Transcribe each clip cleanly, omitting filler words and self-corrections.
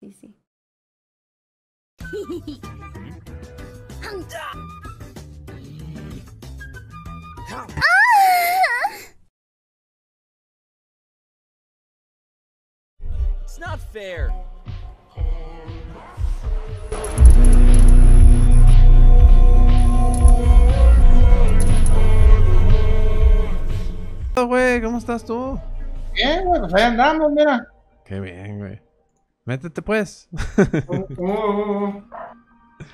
Sí. It's not fair. Güey, ¿cómo estás tú? Bien, güey, pues ahí andamos, mira. Qué bien, güey. Métete, pues.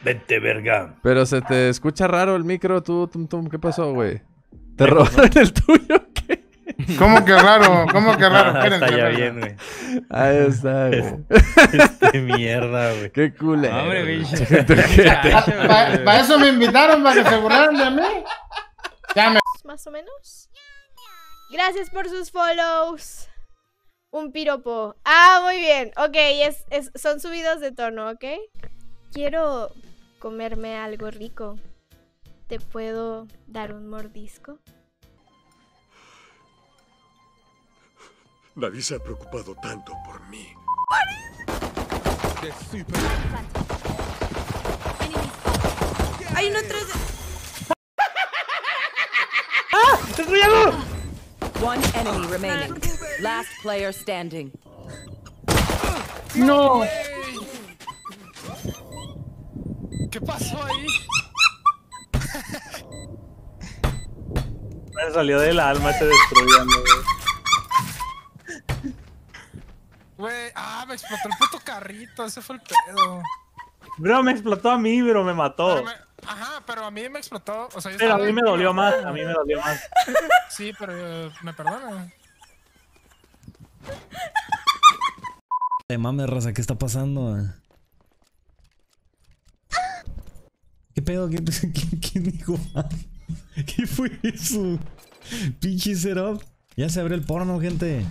Vete, verga. Pero se te escucha raro el micro, tú, tum. ¿Qué pasó, güey? ¿Te robaron el tuyo o qué? ¿Cómo que raro? ¿Cómo que raro? Ah, está ya bien, güey. Ahí está, güey. Este mierda, güey. Qué culero. Hombre, bicho. Para eso me invitaron, para que se burlaran de mí. Ya me... ¿Más o menos? Gracias por sus follows. Un piropo. Ah, muy bien. Ok, son subidos de tono, ¿ok? Quiero comerme algo rico. ¿Te puedo dar un mordisco? Nadie se ha preocupado tanto por mí. ¡Hay un otro! ¡Ah! ¡Destruyalo! One enemy remaining. Last player standing. No. ¿Qué pasó ahí? Me salió del alma este destruyendo. Wey, me explotó el puto carrito, ese fue el pedo. Bro, me explotó a mí, bro, me mató. Ajá, pero a mí me explotó. O sea, yo pero a mí me dolió más, a mí me dolió más. Sí, pero me perdona. Mames, raza, ¿qué está pasando? ¿Qué pedo? ¿Quién dijo? ¿Qué fue eso? Pinche setup. Ya se abrió el porno, gente.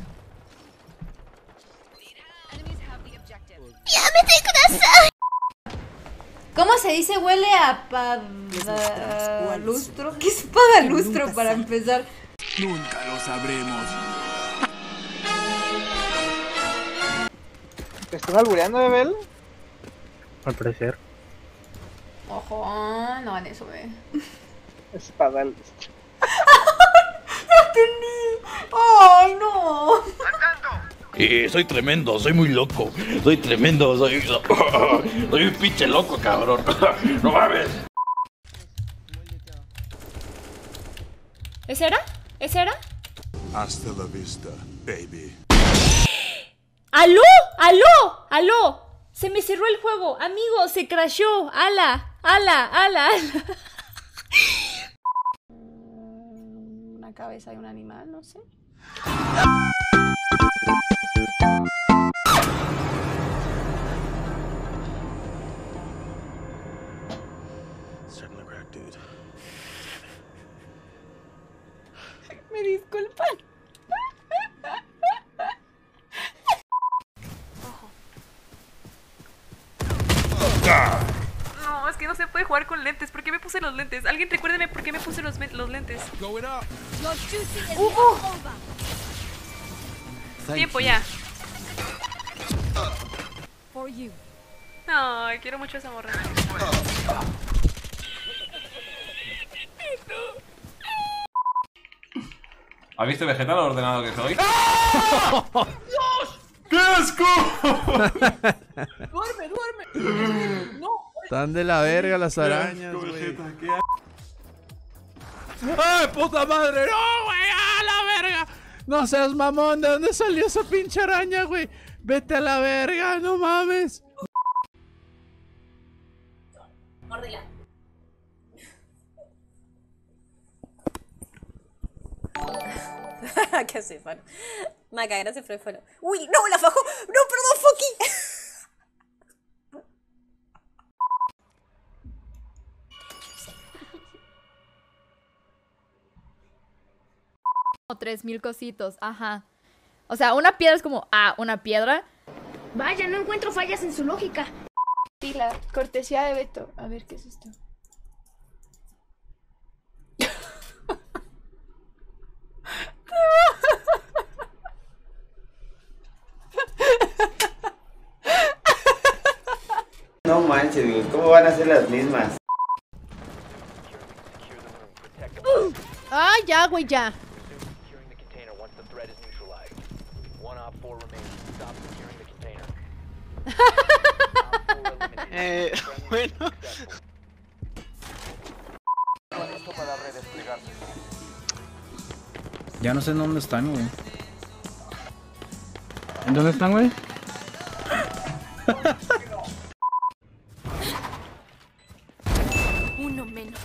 ¿Cómo se dice? Huele a pavalustro. ¿Qué es pavalustro para empezar? Nunca lo sabremos. ¿Te estás albureando, Bebel? Al parecer. Ojo, no hagan eso, Es pavalustro. ¡No entendí! ¡Ay, no! Soy tremendo, soy muy loco. Soy tremendo, soy un pinche loco, cabrón. No mames. ¿Ese era? ¿Ese era? Hasta la vista, baby. ¡Aló! ¡Aló! ¡Aló! Se me cerró el juego, amigo, se crashó. ¡Ala! ¡Ala! ¡Ala! Una cabeza de un animal, no sé. Me disculpan. No, es que no se puede jugar con lentes. ¿Por qué me puse los lentes? Alguien recuérdeme por qué me puse los lentes. Tiempo ya. No, quiero mucho esa morra. ¿Has visto Vegeta lo ordenado que soy? ¡Ah! ¡Dios! ¡Qué asco! ¡Duerme! ¡No! Están de la verga las arañas, güey. ¡Ay, puta madre! ¡No, güey! ¡A la verga! No seas mamón, ¿de dónde salió esa pinche araña, güey? ¡Vete a la verga! ¡No mames! Mórdela. ¿Qué hace, Faro? Maca, gracias por el follow. ¡Uy! ¡No! ¡La fajó! ¡No, perdón, Foki! Como 3000 cositos, ajá. O sea, una piedra es como, una piedra. Vaya, no encuentro fallas en su lógica. Sí, la cortesía de Beto. A ver, ¿qué es esto? No manches, güey, ¿cómo van a ser las mismas? Ah, ya, güey, ya. Bueno. Ya no sé en dónde están, güey. ¿En dónde están, güey? Uno menos.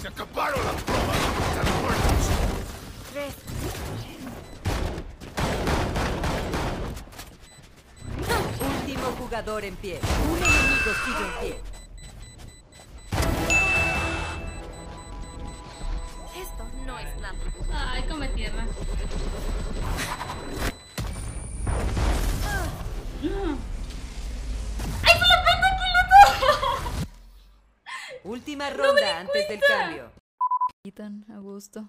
Se acabaron las pruebas. Están muertos. Tres. Último jugador en pie. Un enemigo sigue en pie. Ay, come tierra. ¡Ay, se lo pongo aquí, loco! Última ronda antes del cambio. Quitan a gusto.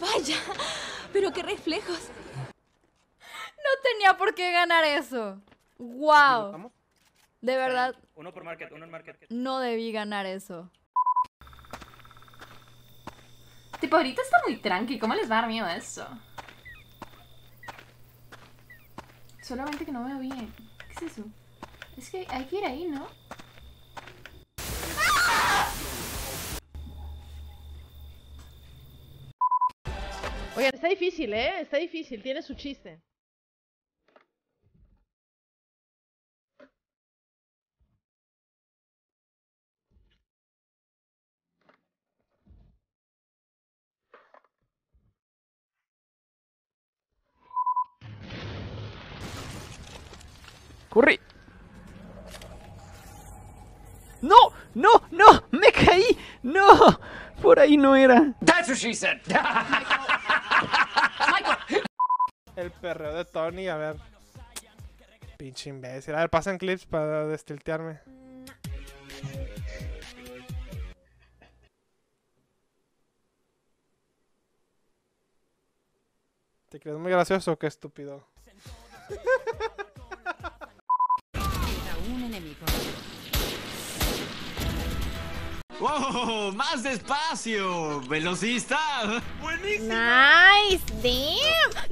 Vaya, pero qué reflejos. No tenía por qué ganar eso. ¡Wow! De verdad. Uno por market, uno en market. No debí ganar eso. Tipo, ahorita está muy tranqui. ¿Cómo les va a dar miedo eso? Solamente que no veo bien. ¿Qué es eso? Es que hay que ir ahí, ¿no? Oigan, está difícil, ¿eh? Está difícil. Tiene su chiste. ¡Corre! ¡No! ¡No! ¡No! ¡Me caí! ¡No! Por ahí no era. That's what she said. Michael. El perreo de Tony, a ver. Pinche imbécil. A ver, pasan clips para destiltearme. ¿Te crees muy gracioso o qué estúpido? ¡Wow! ¡Más despacio! ¡Velocista! ¡Buenísimo! ¡Nice! ¡Damn!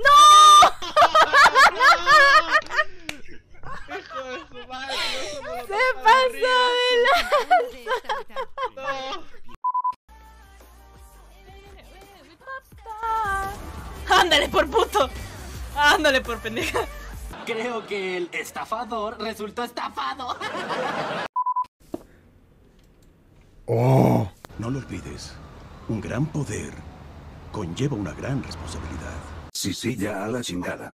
¡No! ¡Hijo de su madre! ¡Se pasó de lanza! ¡No! ¡Ándale por puto! ¡Ándale por pendeja! Creo que el estafador resultó estafado. Oh, no lo olvides. Un gran poder conlleva una gran responsabilidad. Sí, sí, ya a la chingada.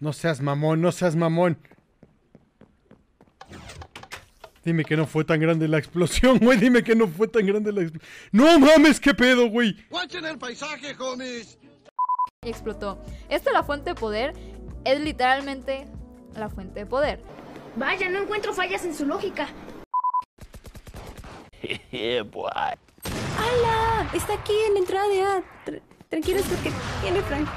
No seas mamón, no seas mamón. Dime que no fue tan grande la explosión, güey. Dime que no fue tan grande la explosión. ¡No mames, qué pedo, güey! ¡Guachen el paisaje, homies! Explotó. Esta es la fuente de poder. Es literalmente la fuente de poder. Vaya, no encuentro fallas en su lógica. ¡Hala! Está aquí en la entrada de A. Tranquilo, es porque tiene Frank.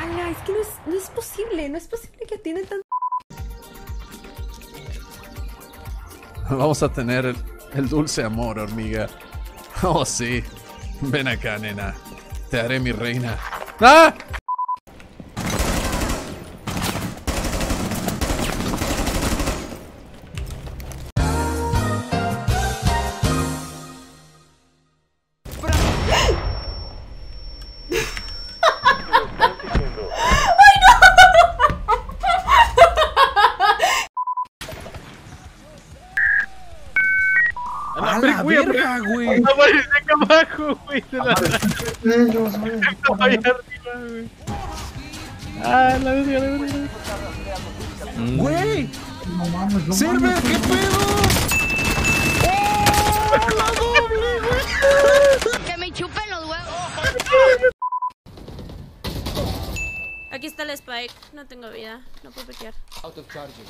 ¡Hala! Es que no es posible. No es posible que tiene tanto. Vamos a tener el dulce amor, hormiga. Oh, sí. Ven acá, nena. Te haré mi reina. ¡Ah! Güey. No aparece acá abajo, güey. Ah, la verga. Güey. No mames, sirve, qué pedo. ¡Oh! La doble, güey. Que me chupen los huevos. Aquí está el Spike. No tengo vida. No puedo pequear. Out of charging.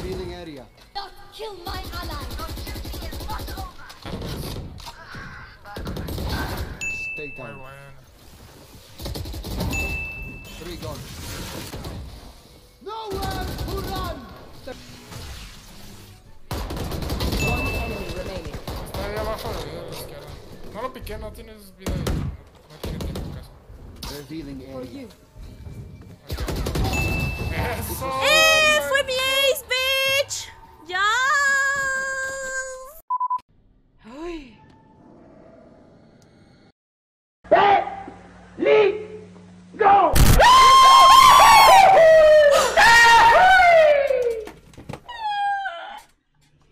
Revealing area. Don't kill my ally. Your duty is not over. Stay down. Muy bueno. Three guns. Nowhere to run. One enemy remaining. Está ahí abajo de vida de la izquierda. No lo piqué, no tienes vida de vida. ¡Fue mi ace, bitch! ¡Ya! ¡Ay! ¡Go!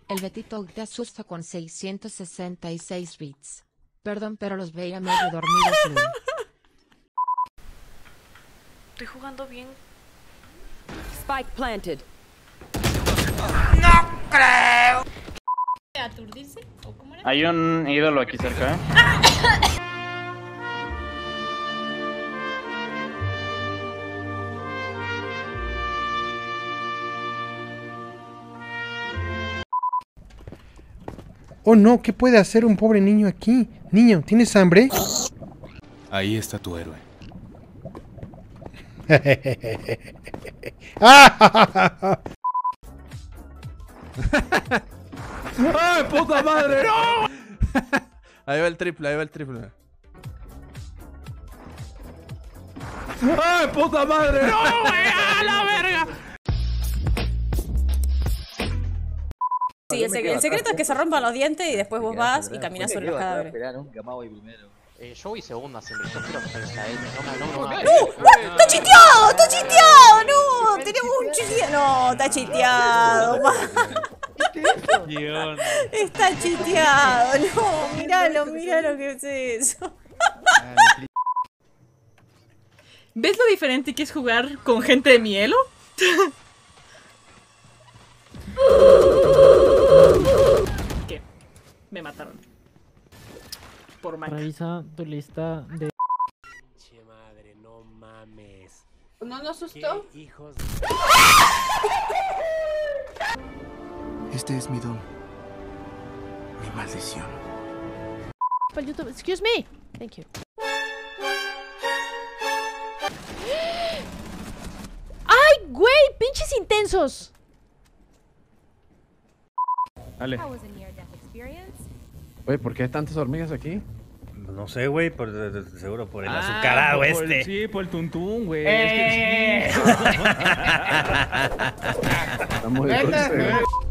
El Betito te asusta con 666 bits. Perdón, pero los veía medio dormidos. Estoy jugando bien. Spike planted. No creo. ¿Aturdirse? ¿O cómo era? Hay un ídolo aquí cerca, ¿eh? Oh no, ¿qué puede hacer un pobre niño aquí? Niño, ¿tienes hambre? Ahí está tu héroe. ¡Ah! ¡Ay, puta madre! ¡No! Ahí va el triple, ahí va el triple. ¡Ay, puta madre! ¡No, güey! ¡A la verga! Sí, el secreto es que se rompan los dientes y después vos vas y caminas sobre los cadáveres. Yo voy segunda siempre, yo quiero hacer esa M, no. ¡Está chiteado! ¡Está chiteado! ¡No! ¡Tenemos un chiteado! ¡No! ¡Está chiteado! ¡Está chiteado! ¡No! ¡Míralo! ¡Míralo que es eso! ¿Ves lo diferente que es jugar con gente de mi elo? ¿Qué? Me mataron. Por revisa tu lista de... Che madre, no mames. ¿No nos asustó? Hijos de... Este es mi don. Mi maldición. Para YouTube, excuse me. Thank you. ¡Ay, güey! ¡Pinches intensos! Dale. Güey, ¿por qué hay tantas hormigas aquí? No sé, güey, seguro por el azucarado este. Sí, por el tuntún, güey. Es que sí. Estamos de